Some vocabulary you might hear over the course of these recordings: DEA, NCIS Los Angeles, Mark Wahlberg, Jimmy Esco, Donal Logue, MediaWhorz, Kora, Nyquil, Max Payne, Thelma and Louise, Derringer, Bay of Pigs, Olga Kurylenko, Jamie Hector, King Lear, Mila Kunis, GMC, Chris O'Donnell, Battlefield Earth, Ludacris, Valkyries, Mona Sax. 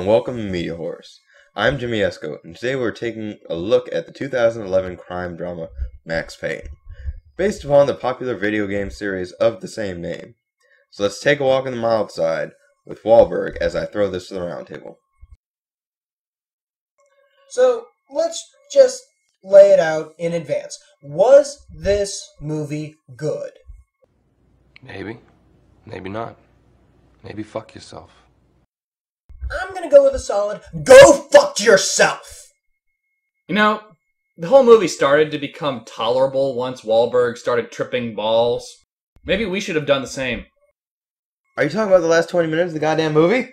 and welcome to MediaWhorz. I'm Jimmy Esco, and today we're taking a look at the 2011 crime drama Max Payne, based upon the popular video game series of the same name. So let's take a walk on the mild side with Wahlberg as I throw this to the round table. So let's just lay it out in advance. Was this movie good? Maybe. Maybe not. Maybe fuck yourself. I'm gonna go with a solid, go fuck yourself! You know, the whole movie started to become tolerable once Wahlberg started tripping balls. Maybe we should have done the same. Are you talking about the last 20 minutes of the goddamn movie?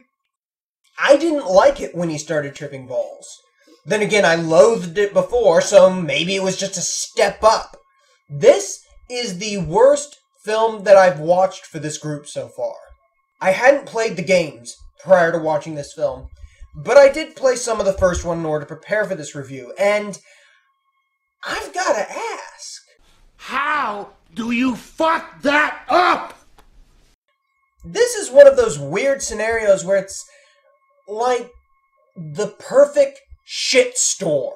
I didn't like it when he started tripping balls. Then again, I loathed it before, so maybe it was just a step up. This is the worst film that I've watched for this group so far. I hadn't played the games prior to watching this film, but I did play some of the first one in order to prepare for this review, and I've got to ask, how do you fuck that up? This is one of those weird scenarios where it's like the perfect shitstorm,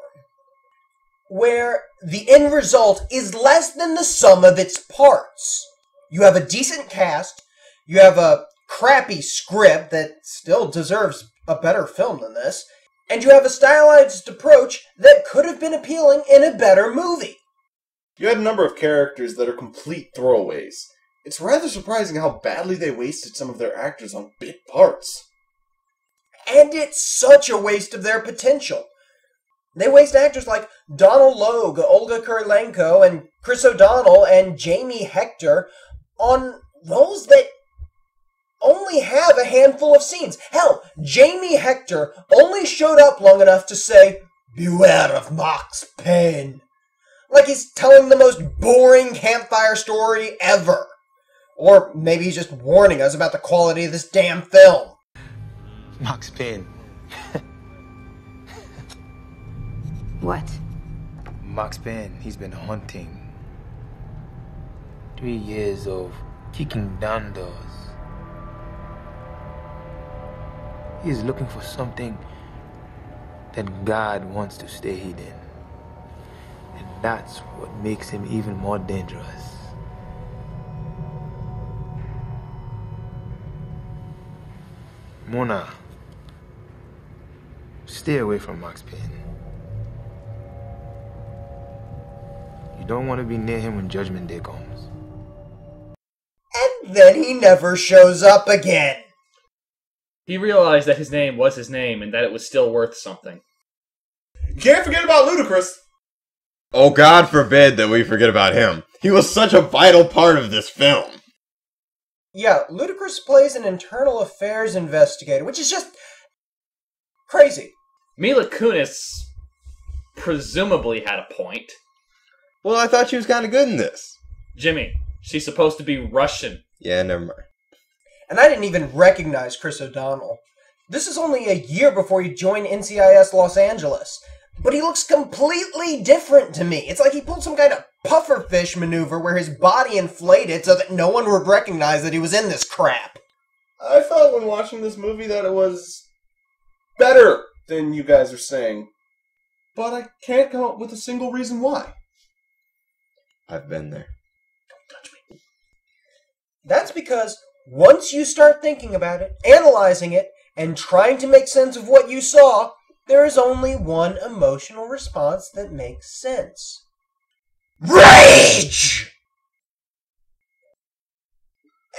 where the end result is less than the sum of its parts. You have a decent cast, you have a crappy script that still deserves a better film than this, and you have a stylized approach that could have been appealing in a better movie. You had a number of characters that are complete throwaways. It's rather surprising how badly they wasted some of their actors on bit parts. And it's such a waste of their potential. They waste actors like Donal Logue, Olga Kurylenko, and Chris O'Donnell, and Jamie Hector on roles that only have a handful of scenes. Hell, Jamie Hector only showed up long enough to say, "Beware of Max Payne." Like he's telling the most boring campfire story ever. Or maybe he's just warning us about the quality of this damn film. Max Payne. What? Max Payne, he's been hunting. 3 years of kicking down doors. He is looking for something that God wants to stay hidden. And that's what makes him even more dangerous. Mona, stay away from Max Payne. You don't want to be near him when Judgment Day comes. And then he never shows up again. He realized that his name was his name and that it was still worth something. You can't forget about Ludacris! Oh, God forbid that we forget about him. He was such a vital part of this film. Yeah, Ludacris plays an internal affairs investigator, which is just crazy. Mila Kunis presumably had a point. Well, I thought she was kind of good in this. Jimmy, she's supposed to be Russian. Yeah, never mind. And I didn't even recognize Chris O'Donnell. This is only a year before he joined NCIS Los Angeles, but he looks completely different to me. It's like he pulled some kind of pufferfish maneuver where his body inflated so that no one would recognize that he was in this crap. I felt when watching this movie that it was better than you guys are saying, but I can't come up with a single reason why. I've been there. Don't touch me. That's because once you start thinking about it, analyzing it, and trying to make sense of what you saw, there is only one emotional response that makes sense. Rage!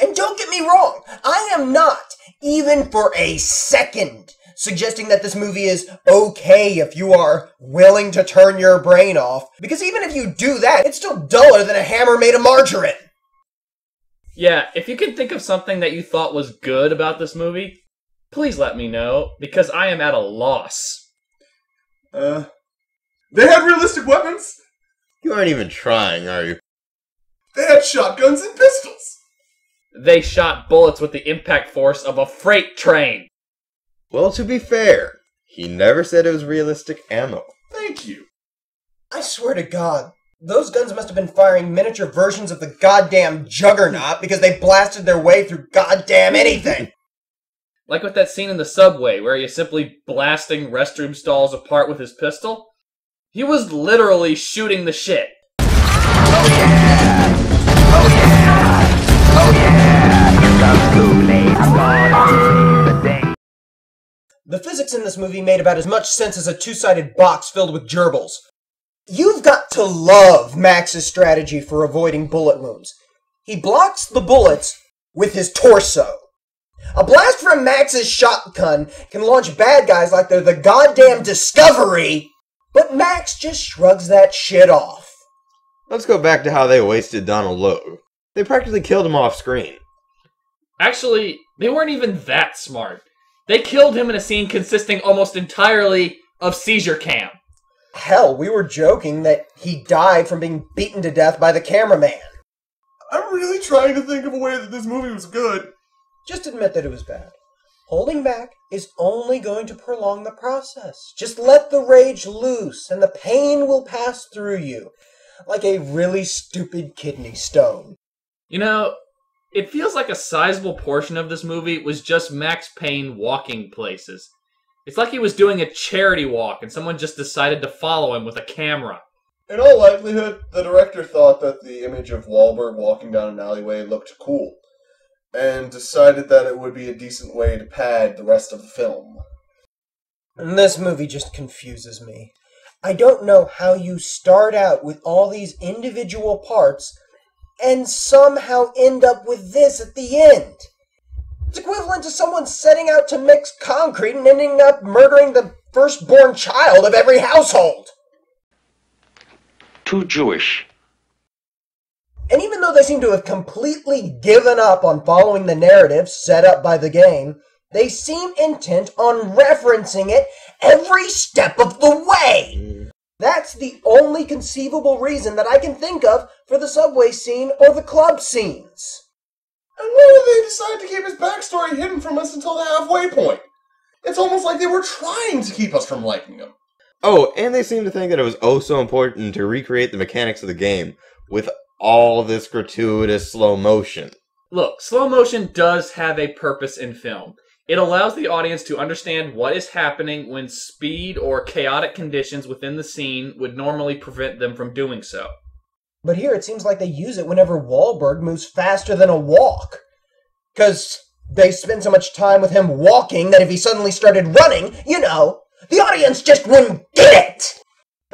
And don't get me wrong, I am not, even for a second, suggesting that this movie is okay if you are willing to turn your brain off, because even if you do that, it's still duller than a hammer made of margarine. Yeah, if you can think of something that you thought was good about this movie, please let me know, because I am at a loss. They had realistic weapons? You aren't even trying, are you? They had shotguns and pistols! They shot bullets with the impact force of a freight train! Well, to be fair, he never said it was realistic ammo. Thank you. I swear to God. Those guns must have been firing miniature versions of the goddamn Juggernaut because they blasted their way through goddamn anything. Like with that scene in the subway where he is simply blasting restroom stalls apart with his pistol. He was literally shooting the shit. Oh yeah! Oh yeah! Oh yeah! The physics in this movie made about as much sense as a two-sided box filled with gerbils. You've got to love Max's strategy for avoiding bullet wounds. He blocks the bullets with his torso. A blast from Max's shotgun can launch bad guys like they're the goddamn Discovery, but Max just shrugs that shit off. Let's go back to how they wasted Donal Logue. They practically killed him off screen. Actually, they weren't even that smart. They killed him in a scene consisting almost entirely of seizure cam. Hell, we were joking that he died from being beaten to death by the cameraman. I'm really trying to think of a way that this movie was good. Just admit that it was bad. Holding back is only going to prolong the process. Just let the rage loose, and the pain will pass through you. Like a really stupid kidney stone. You know, it feels like a sizable portion of this movie was just Max Payne walking places. It's like he was doing a charity walk, and someone just decided to follow him with a camera. In all likelihood, the director thought that the image of Wahlberg walking down an alleyway looked cool, and decided that it would be a decent way to pad the rest of the film. And this movie just confuses me. I don't know how you start out with all these individual parts and somehow end up with this at the end. It's equivalent to someone setting out to mix concrete and ending up murdering the firstborn child of every household. Too Jewish. And even though they seem to have completely given up on following the narrative set up by the game, they seem intent on referencing it every step of the way. That's the only conceivable reason that I can think of for the subway scene or the club scenes. And why did they decide to keep his backstory hidden from us until the halfway point? It's almost like they were trying to keep us from liking him. Oh, and they seem to think that it was oh so important to recreate the mechanics of the game with all this gratuitous slow motion. Look, slow motion does have a purpose in film. It allows the audience to understand what is happening when speed or chaotic conditions within the scene would normally prevent them from doing so. But here it seems like they use it whenever Wahlberg moves faster than a walk. Because they spend so much time with him walking that if he suddenly started running, you know, the audience just wouldn't get it!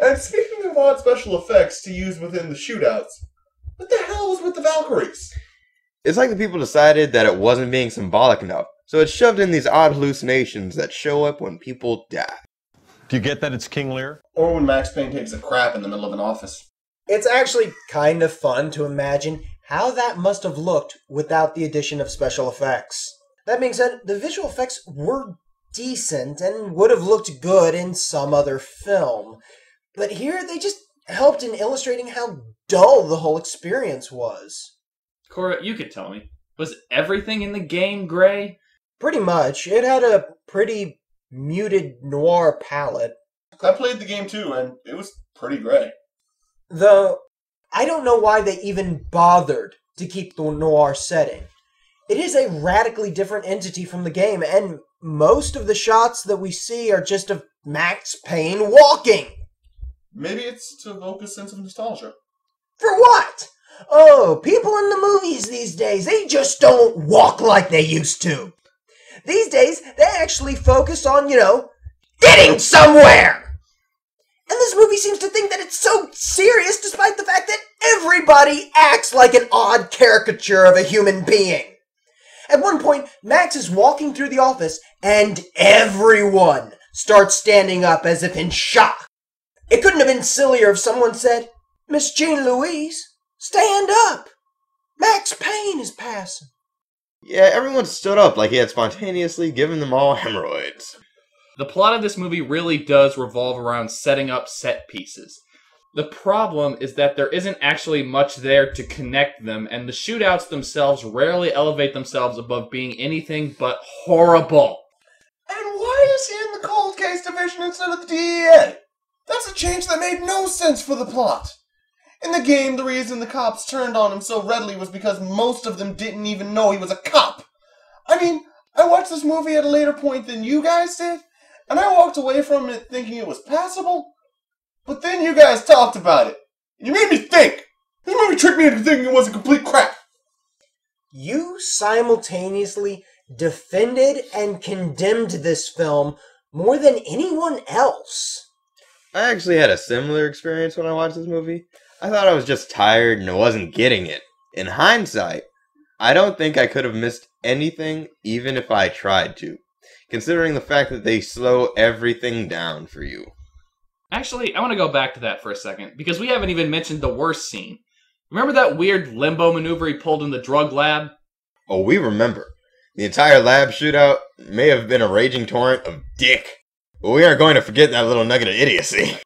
And speaking of odd special effects to use within the shootouts, what the hell was with the Valkyries? It's like the people decided that it wasn't being symbolic enough. So it shoved in these odd hallucinations that show up when people die. Do you get that it's King Lear? Or when Max Payne takes a crap in the middle of an office. It's actually kind of fun to imagine how that must have looked without the addition of special effects. That being said, the visual effects were decent and would have looked good in some other film. But here they just helped in illustrating how dull the whole experience was. Kora, you could tell me. Was everything in the game gray? Pretty much. It had a pretty muted noir palette. I played the game too, and it was pretty gray. Though, I don't know why they even bothered to keep the noir setting. It is a radically different entity from the game, and most of the shots that we see are just of Max Payne walking. Maybe it's to evoke a sense of nostalgia. For what? Oh, people in the movies these days, they just don't walk like they used to. These days, they actually focus on, you know, getting somewhere! And this movie seems to think that it's so serious despite the fact that everybody acts like an odd caricature of a human being. At one point, Max is walking through the office, and everyone starts standing up as if in shock. It couldn't have been sillier if someone said, "Miss Jean Louise, stand up! Max Payne is passing!" Yeah, everyone stood up like he had spontaneously given them all hemorrhoids. The plot of this movie really does revolve around setting up set pieces. The problem is that there isn't actually much there to connect them, and the shootouts themselves rarely elevate themselves above being anything but horrible. And why is he in the cold case division instead of the DEA? That's a change that made no sense for the plot. In the game, the reason the cops turned on him so readily was because most of them didn't even know he was a cop. I mean, I watched this movie at a later point than you guys did, and I walked away from it thinking it was passable, but then you guys talked about it, and you made me think. This movie tricked me into thinking it was a complete crap. You simultaneously defended and condemned this film more than anyone else. I actually had a similar experience when I watched this movie. I thought I was just tired and I wasn't getting it. In hindsight, I don't think I could have missed anything even if I tried to, considering the fact that they slow everything down for you. Actually, I want to go back to that for a second, because we haven't even mentioned the worst scene. Remember that weird limbo maneuver he pulled in the drug lab? Oh, we remember. The entire lab shootout may have been a raging torrent of dick, but we aren't going to forget that little nugget of idiocy.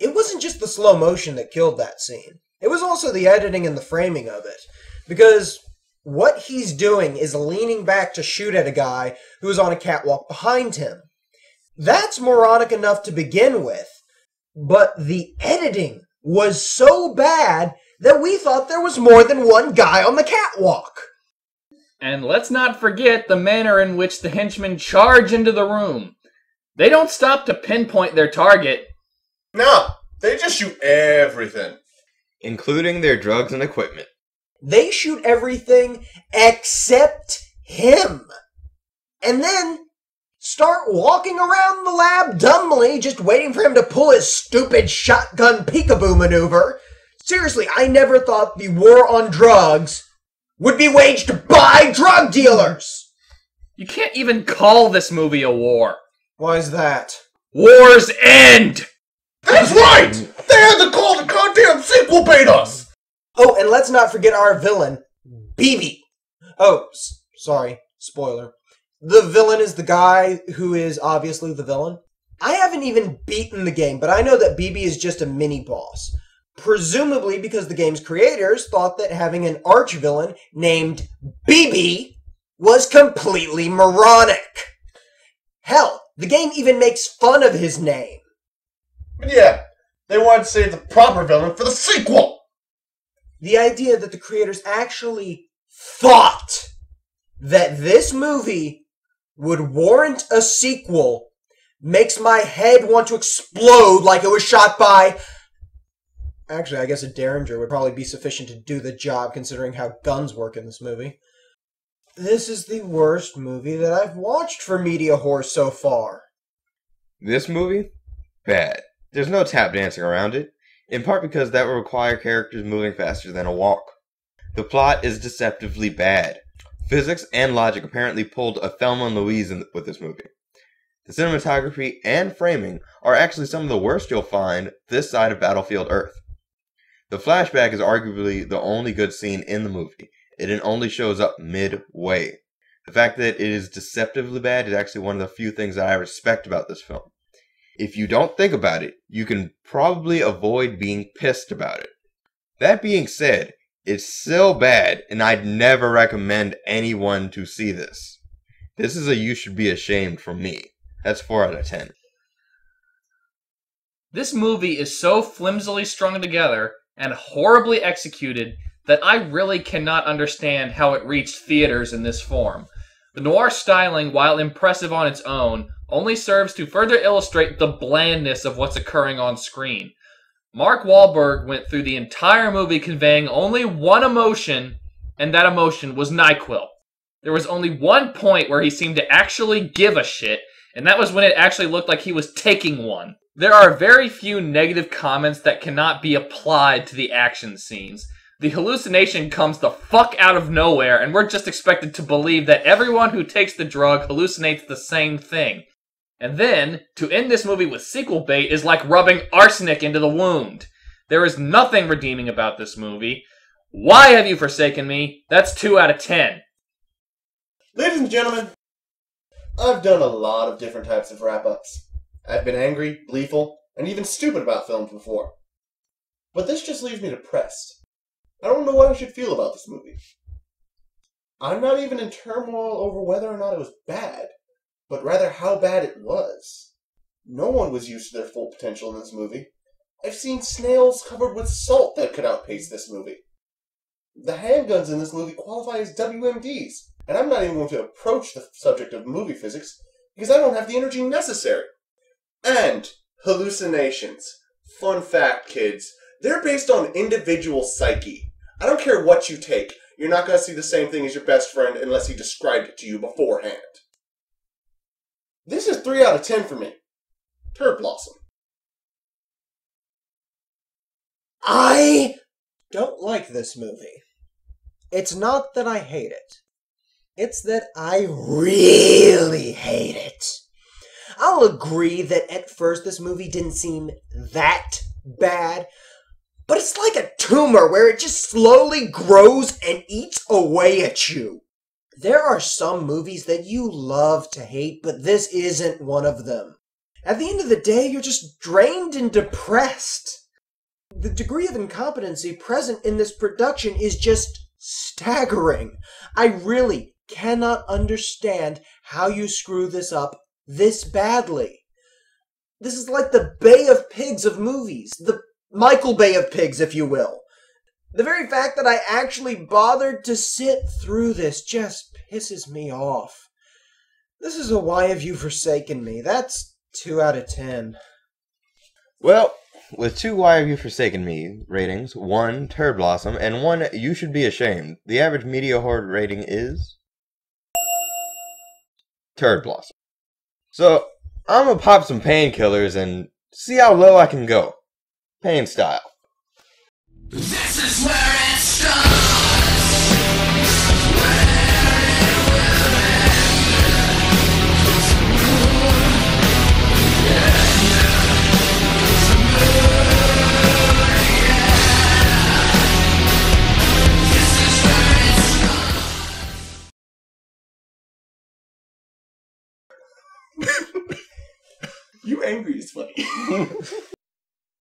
It wasn't just the slow motion that killed that scene. It was also the editing and the framing of it, because what he's doing is leaning back to shoot at a guy who's on a catwalk behind him. That's moronic enough to begin with, but the editing was so bad that we thought there was more than one guy on the catwalk. And let's not forget the manner in which the henchmen charge into the room. They don't stop to pinpoint their target. No, they just shoot everything, including their drugs and equipment. They shoot everything except him. And then start walking around the lab dumbly, just waiting for him to pull his stupid shotgun peekaboo maneuver. Seriously, I never thought the war on drugs would be waged by drug dealers! You can't even call this movie a war. Why is that? War's End! That's right! They had to call the goddamn sequel bait us! Oh, and let's not forget our villain, BB. Oh, sorry, spoiler. The villain is the guy who is obviously the villain. I haven't even beaten the game, but I know that BB is just a mini-boss. Presumably because the game's creators thought that having an arch-villain named BB was completely moronic. Hell, the game even makes fun of his name. But yeah, they wanted to save the proper villain for the sequel! The idea that the creators actually thought that this movie would warrant a sequel makes my head want to explode like it was shot by... Actually, I guess a Derringer would probably be sufficient to do the job, considering how guns work in this movie. This is the worst movie that I've watched for MediaWhorz so far. This movie? Bad. There's no tap dancing around it, in part because that would require characters moving faster than a walk. The plot is deceptively bad. Physics and logic apparently pulled a Thelma and Louise with this movie. The cinematography and framing are actually some of the worst you'll find this side of Battlefield Earth. The flashback is arguably the only good scene in the movie. It only shows up midway. The fact that it is deceptively bad is actually one of the few things that I respect about this film. If you don't think about it, you can probably avoid being pissed about it. That being said, it's still bad, and I'd never recommend anyone to see this. This is a you should be ashamed from me. That's 4 out of 10. This movie is so flimsily strung together and horribly executed that I really cannot understand how it reached theaters in this form. The noir styling, while impressive on its own, only serves to further illustrate the blandness of what's occurring on screen. Mark Wahlberg went through the entire movie conveying only one emotion, and that emotion was Nyquil. There was only one point where he seemed to actually give a shit, and that was when it actually looked like he was taking one. There are very few negative comments that cannot be applied to the action scenes. The hallucination comes the fuck out of nowhere, and we're just expected to believe that everyone who takes the drug hallucinates the same thing. And then, to end this movie with sequel bait is like rubbing arsenic into the wound. There is nothing redeeming about this movie. Why have you forsaken me? That's 2 out of 10. Ladies and gentlemen, I've done a lot of different types of wrap-ups. I've been angry, gleeful, and even stupid about films before. But this just leaves me depressed. I don't know what I should feel about this movie. I'm not even in turmoil over whether or not it was bad, but rather how bad it was. No one was used to their full potential in this movie. I've seen snails covered with salt that could outpace this movie. The handguns in this movie qualify as WMDs, and I'm not even going to approach the subject of movie physics because I don't have the energy necessary. And hallucinations. Fun fact, kids. They're based on individual psyche. I don't care what you take. You're not going to see the same thing as your best friend unless he described it to you beforehand. This is 3 out of 10 for me. Turd Blossom. I don't like this movie. It's not that I hate it. It's that I really hate it. I'll agree that at first this movie didn't seem that bad, but it's like a tumor where it just slowly grows and eats away at you. There are some movies that you love to hate, but this isn't one of them. At the end of the day, you're just drained and depressed. The degree of incompetency present in this production is just staggering. I really cannot understand how you screw this up this badly. This is like the Bay of Pigs of movies. The Michael Bay of Pigs, if you will. The very fact that I actually bothered to sit through this just pisses me off. This is a why have you forsaken me. That's 2 out of 10. Well, with 2 why have you forsaken me ratings, 1 Turd Blossom, and 1 you should be ashamed, the average MediaWhorz rating is Turd Blossom. So, I'm gonna pop some painkillers and see how low I can go. Pain style. This is where it starts. You angry is funny.